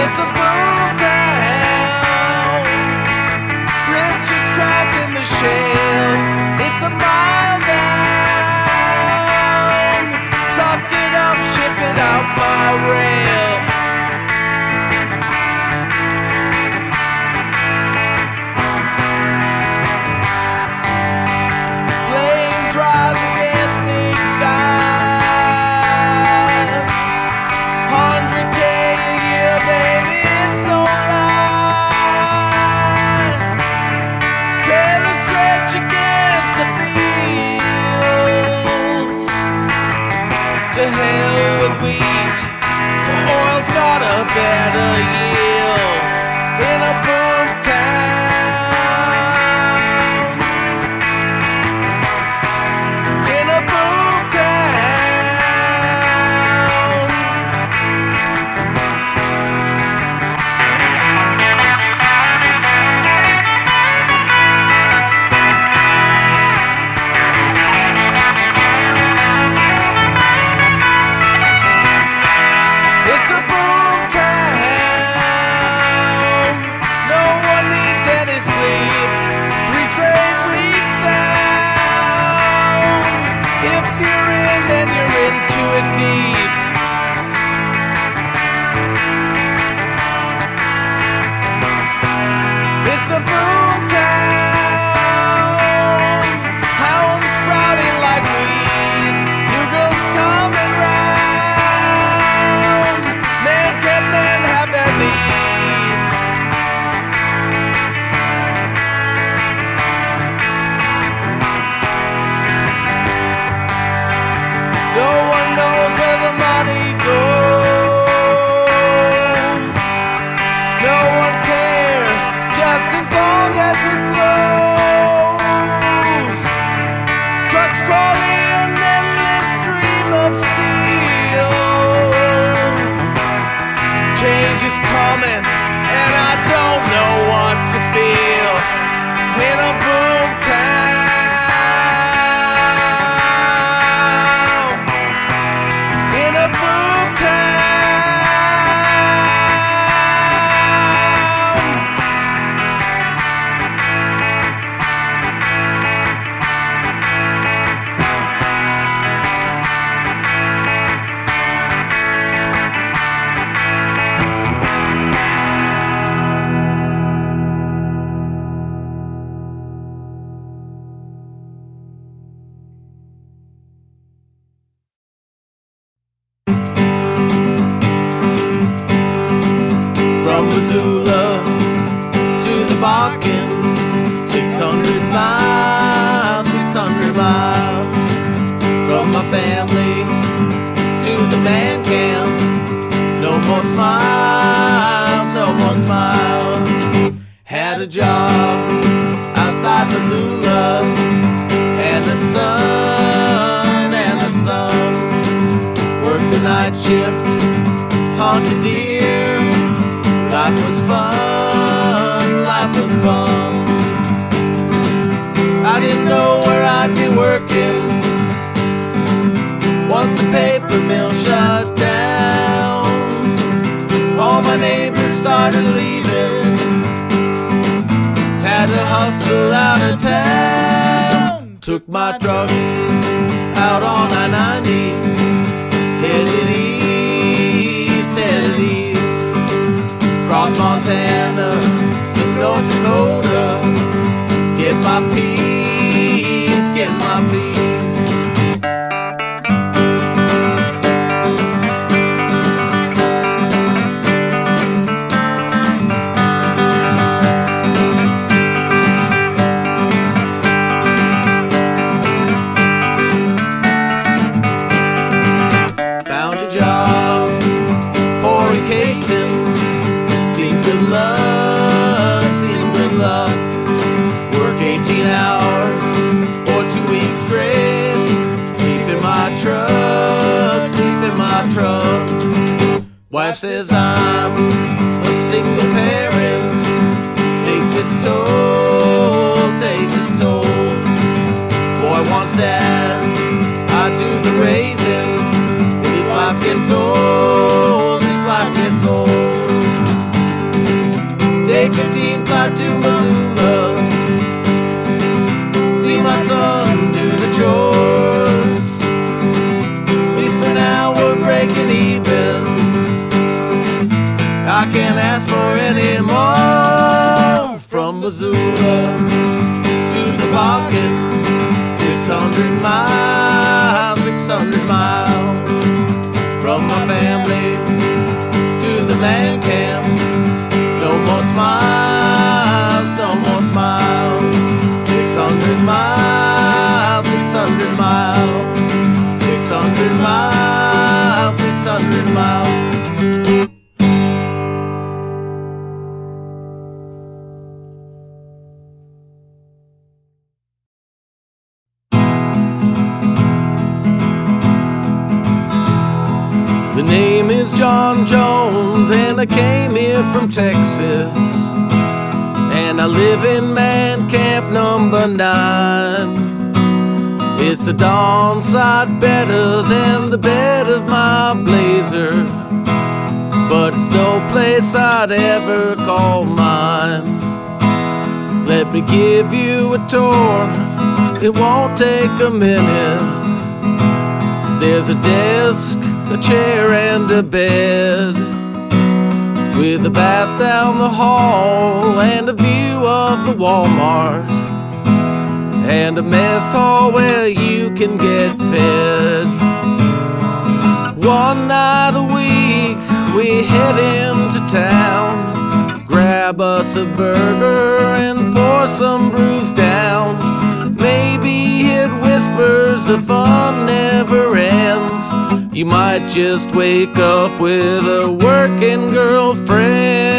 It's a boom town, wrenches trapped in the shale. It's a mile down, suck it up, ship it out by rail. Flames rise against big skies, 100K a year, baby, it's no lie. Trailer stretch against the fields, to hell with wheat, the oil's got a better yield. In a boom town, in a boom town. It's a boom town. No one needs any sleep. 3 straight weeks down. If you're in, then you're into it deep. It's a boom town. How I'm sprouting like weeds. New girls coming round. Man can men have their needs. No one knows where the money goes. No one cares, just as long as it flows. Trucks crawl in, endless stream of steel. Change is coming, and I don't know what to feel. In a boom town. In a boom town. From Missoula to the Bakken, 600 miles, 600 miles. From my family to the man camp, no more smiles, no more smiles. Had a job outside Missoula, and the sun worked the night shift, hunted deer. Life was fun, life was fun. I didn't know where I'd be working once the paper mill shut down. All my neighbors started leaving, had to hustle out of town. Took my truck out on I-90, headed east, headed east. Cross Montana to North Dakota, get my peace, get my peace. Wife says I'm a single parent, takes its toll, takes its toll. Boy wants dad, I do the raising. This life gets old, this life gets old. I can't ask for any more. From Missoula to the Bakken, 600 miles, 600 miles. From my family to the man camp, no more smiles, no more smiles. 600 miles, 600 miles. 600 miles, 600 miles. The name is John Jones, and I came here from Texas, and I live in Man Camp Number 9. It's a darn sight better than the bed of my blazer, but it's no place I'd ever call mine. Let me give you a tour, it won't take a minute. There's a desk, a chair and a bed, with a bath down the hall and a view of the Walmart, and a mess hall where you can get fed. One night a week we head into town, grab us a burger and pour some brews down. Maybe it whispers the fun never ends. You might just wake up with a working girlfriend.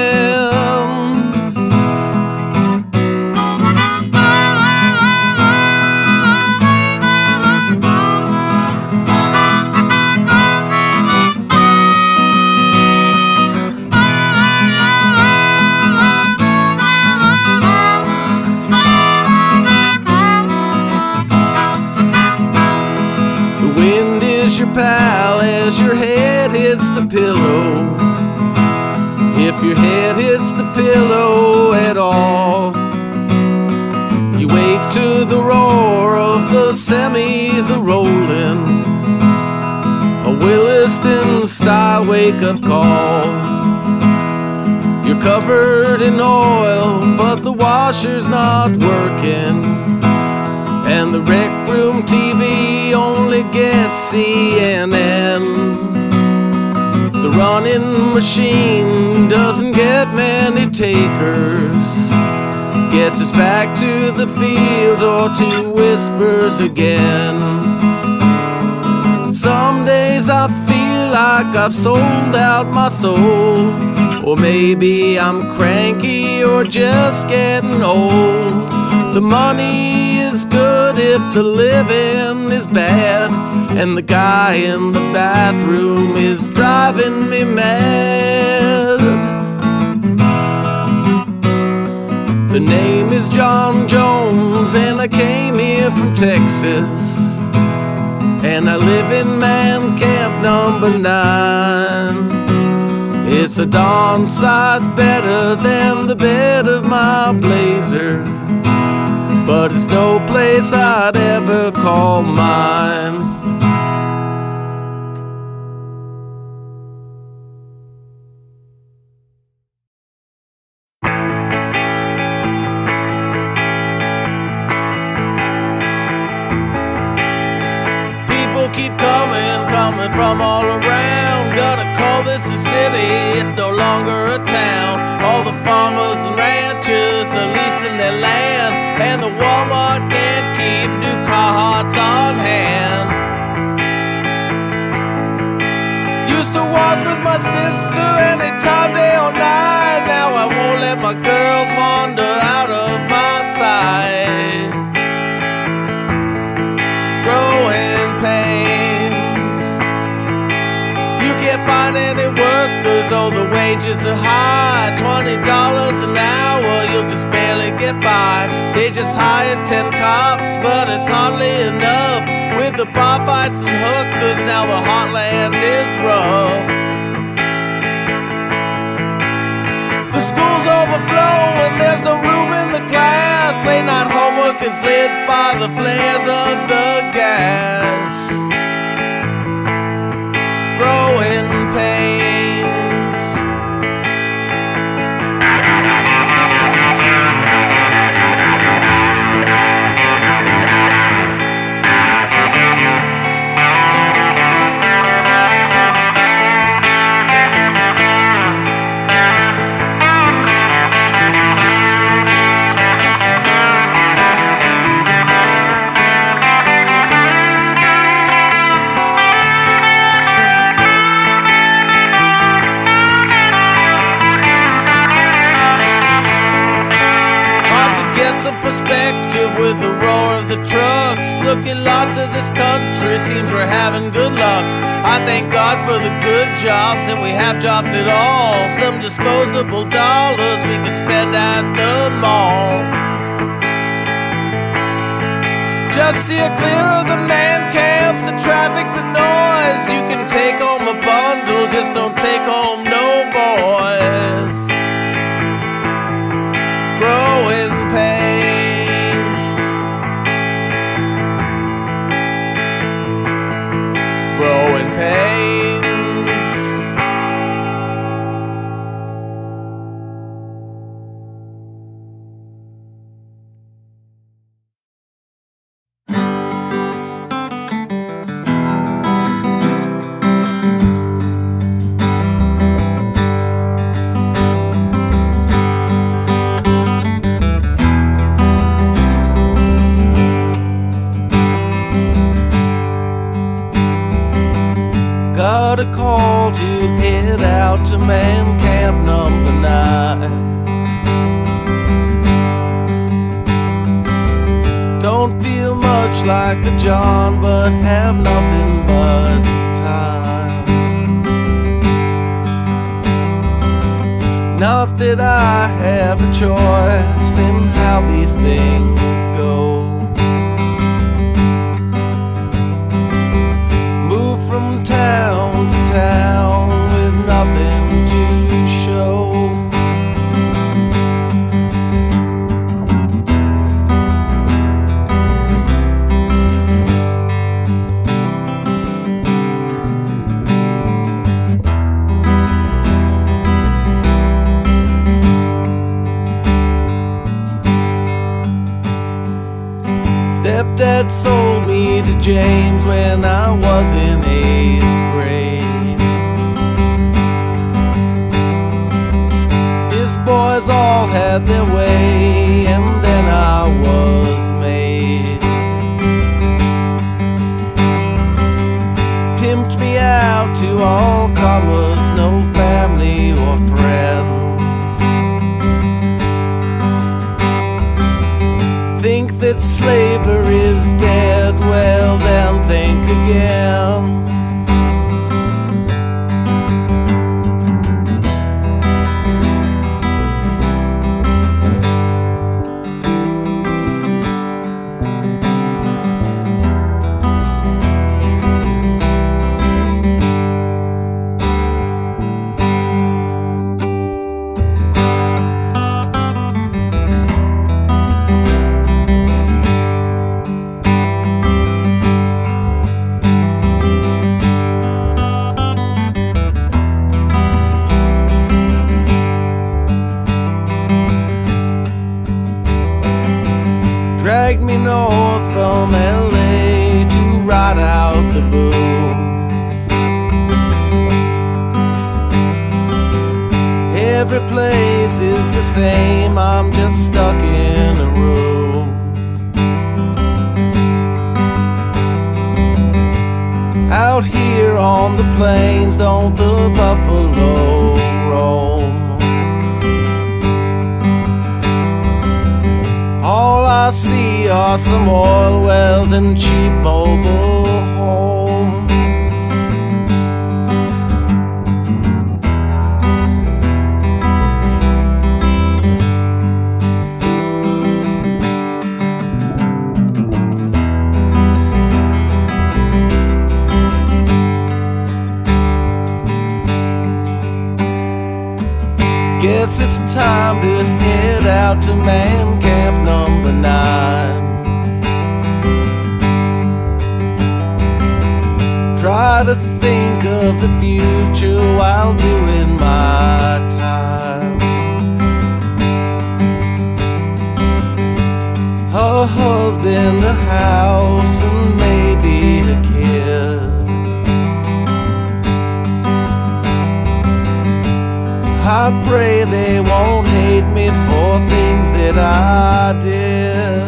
The wind is your pal as your head hits the pillow, if your head hits the pillow at all. You wake to the roar of the semis a-rollin', a Williston-style wake-up call. You're covered in oil, but the washer's not working, and the rec room TV only gets CNN. The running machine doesn't get many takers. Guess it's back to the fields or to whispers again. Some days I feel like I've sold out my soul, or maybe I'm cranky or just getting old. The money is good if the living is bad, and the guy in the bathroom is driving me mad. The name is John Jones, and I came here from Texas, and I live in Man Camp Number 9. It's a darn sight better than the bed of my blazer, but it's no place I'd ever call mine. People keep coming from all around. Gotta call this a city, it's no longer a town. All the farmers and ranchers are leasing their land, and the Walmart can't keep new Carhartts on hand. Used to walk with my sister any time, day or night. Now I won't let my girls wander out of my sight. Growing pains. You can't find any workers, oh the wages are high. $20 an hour, you'll just barely get by. They just hired 10 cops, but it's hardly enough. With the bar fights and hookers, now the heartland is rough. The school's overflowing, there's no room in the class. Late night homework is lit by the flares of the gas. Growing pains. the trucks. Looking lots of this country, seems we're having good luck. I thank God for the good jobs that we have jobs at all. Some disposable dollars we could spend at the mall. Just steer clear of the man camps to traffic the noise. You can take home a bundle, just don't take home no boys. Growing pains. Growing pains. Gotta call to head out to Man Camp Number 9. Don't feel much like a John, but have nothing but time. Not that I have a choice in how these things go. From town to town with nothing to show. Stepdad sold me to James when I was in 8th grade. His boys all had their way, and then I was made. Pimped me out to all comers, no family or friends. Think that slavery is dead, well then think again. Dragged me north from L.A. to ride out the boom. Every place is the same, I'm just stuck in a room. Out here on the plains, don't the buffalo roam? All I see are some oil wells and cheap mobile homes. Guess it's time to head out to Man Camp Number 9. Try to think of the future while doing my time. Her husband, a house, and maybe a kid. I pray they won't hate me for things that I did.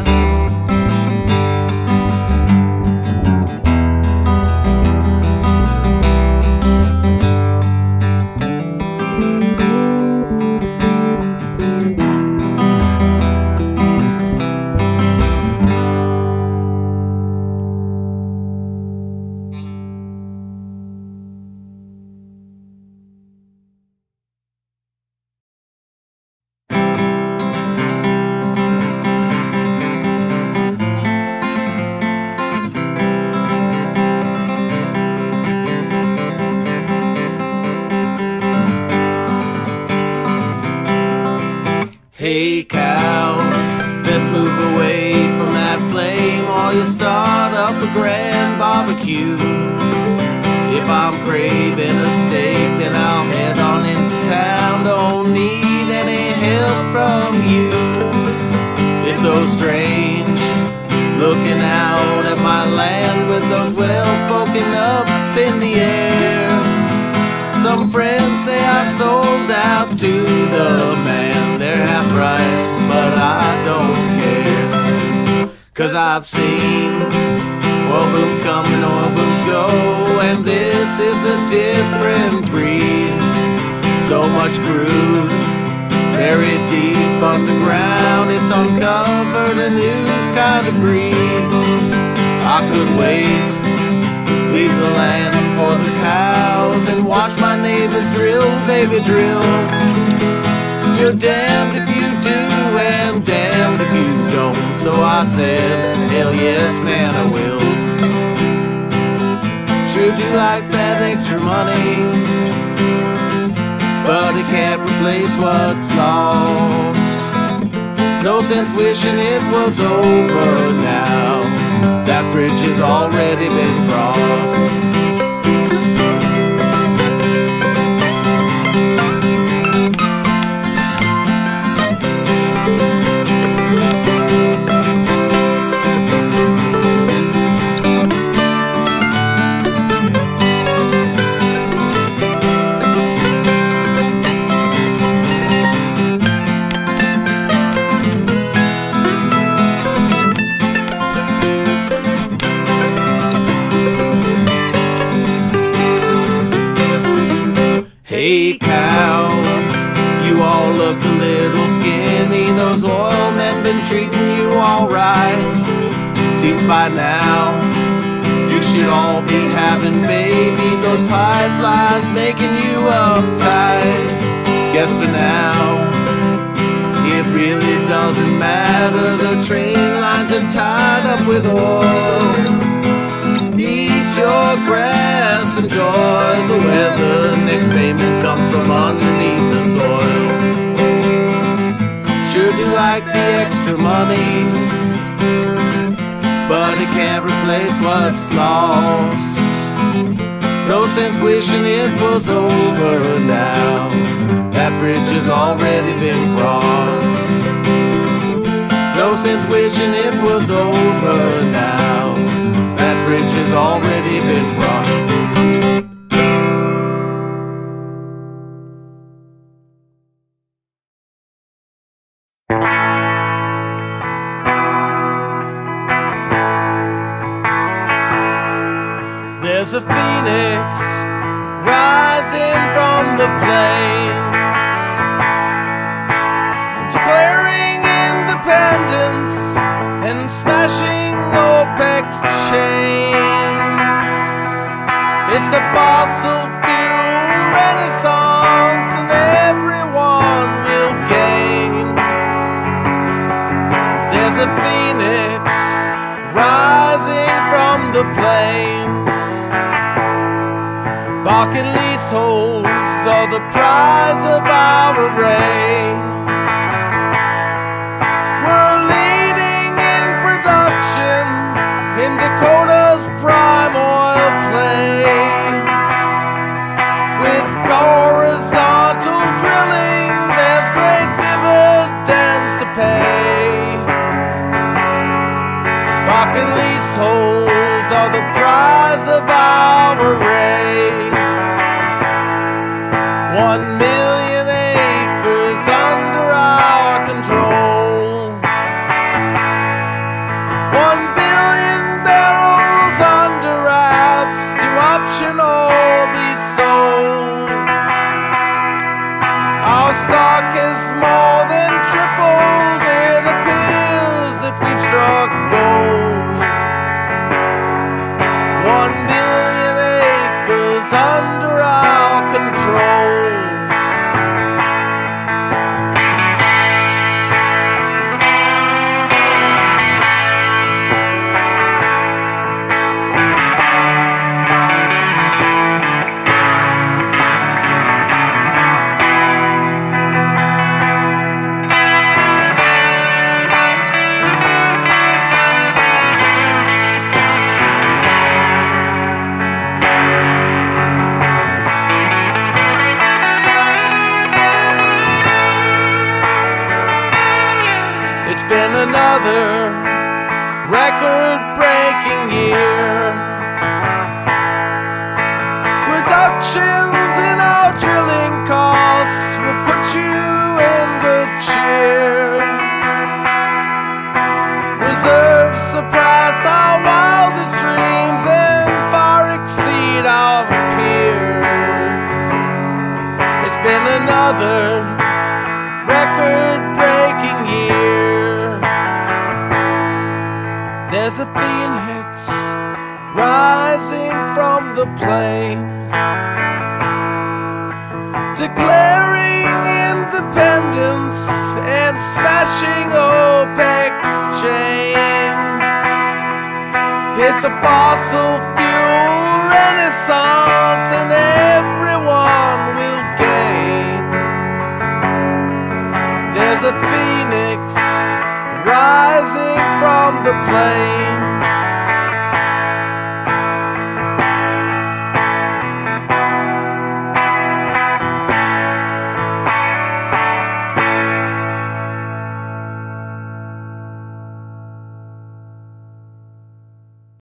Hey cows, best move away from that flame or you start up a grand barbecue. If I'm craving a steak, then I'll head on into town. Don't need any help from you. It's so strange looking out at my land with those wells poking up in the air. Some friends say I sold out to the man. They're half right, but I don't care. 'Cause I've seen oil booms come and oil booms go, and this is a different breed. So much crude, buried deep underground, it's uncovered a new kind of greed. I could wait, leave the land for the cows, and watch my neighbors drill, baby drill. You're damned if you do and damned if you don't. So I said, hell yes, man, I will. Sure do like that extra money, but it can't replace what's lost. No sense wishing it was over now. That bridge has already been crossed. Hey cows, you all look a little skinny. Those oil men been treating you alright. Seems by now you should all be having babies. Those pipelines making you uptight. Guess for now it really doesn't matter. The train lines are tied up with oil. Eat your grass, enjoy the weather. Next payment comes from underneath the soil. Sure do like the extra money, but it can't replace what's lost. No sense wishing it was over now. That bridge has already been crossed. No sense wishing it was over now. That bridge has already been crossed. There's a phoenix rising from the plains, declaring independence and smashing OPEC's chains. It's a fossil fuel renaissance and everyone will gain. There's a phoenix rising from the plains. Bakken leaseholds are the prize of our array. We're leading in production in Dakota's prime oil play. With horizontal drilling, there's great dividends to pay. Bakken leaseholds are the prize of our array. 1 million acres under our control. 1 billion barrels under wraps to option or be sold. Our stock is more than tripled. It appears that we've struck gold. 1 billion acres under our control. been another record-breaking year. Reductions in our drilling costs will put you in good cheer. Reserves surpass our wildest dreams and far exceed our peers. It's been another record-breaking year. There's a phoenix rising from the plains, declaring independence and smashing OPEC's chains. It's a fossil fuel renaissance and everyone will gain. There's a phoenix rising from the plains,